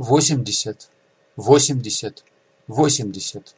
восемьдесят, восемьдесят, восемьдесят.